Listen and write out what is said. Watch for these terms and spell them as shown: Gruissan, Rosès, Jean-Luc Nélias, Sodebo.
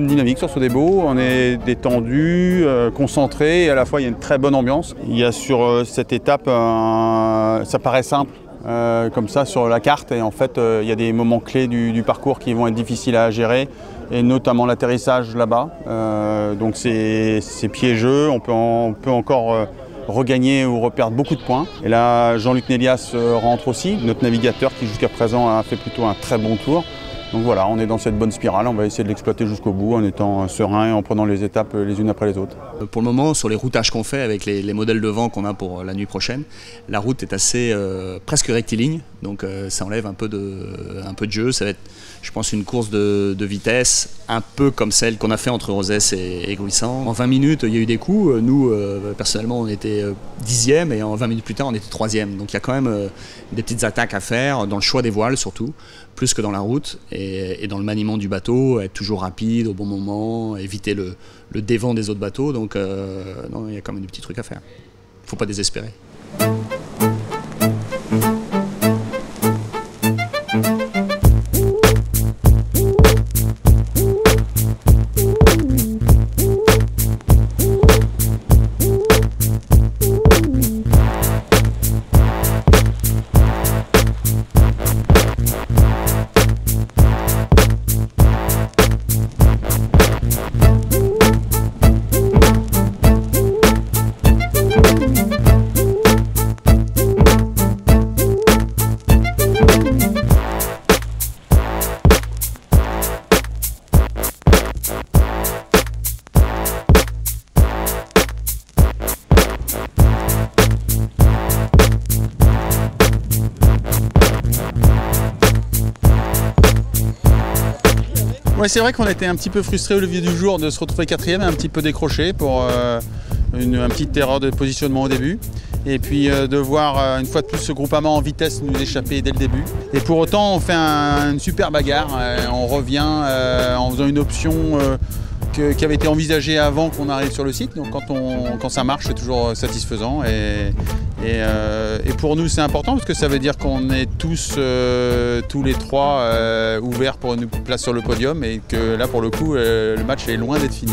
bonne dynamique sur Sodebo, on est détendu, concentré et à la fois il y a une très bonne ambiance. Il y a sur cette étape, ça paraît simple comme ça sur la carte et en fait il y a des moments clés du parcours qui vont être difficiles à gérer et notamment l'atterrissage là-bas. Donc c'est piégeux, on peut encore regagner ou reperdre beaucoup de points. Et là Jean-Luc Nélias rentre aussi, notre navigateur qui jusqu'à présent a fait plutôt un très bon tour. Donc voilà, on est dans cette bonne spirale, on va essayer de l'exploiter jusqu'au bout en étant serein et en prenant les étapes les unes après les autres. Pour le moment, sur les routages qu'on fait avec les modèles de vent qu'on a pour la nuit prochaine, la route est assez presque rectiligne, donc ça enlève un peu de jeu. Ça va être, je pense, une course de vitesse un peu comme celle qu'on a fait entre Rosès et Gruissan. En 20 minutes, il y a eu des coups. Nous, personnellement, on était 10e et en 20 minutes plus tard, on était 3e. Donc il y a quand même des petites attaques à faire dans le choix des voiles surtout, plus que dans la route. Et dans le maniement du bateau, être toujours rapide au bon moment, éviter le dévent des autres bateaux. Donc non, il y a quand même des petits trucs à faire. Il ne faut pas désespérer. Ouais, c'est vrai qu'on a été un petit peu frustré au levier du jour de se retrouver quatrième, un petit peu décroché pour un petit erreur de positionnement au début. Et puis de voir une fois de plus ce groupement en vitesse nous échapper dès le début. Et pour autant, on fait une super bagarre. On revient en faisant une option qui avait été envisagée avant qu'on arrive sur le site. Donc quand ça marche, c'est toujours satisfaisant. Et pour nous, c'est important parce que ça veut dire qu'on est tous les trois, ouverts pour une place sur le podium et que là, pour le coup, le match est loin d'être fini.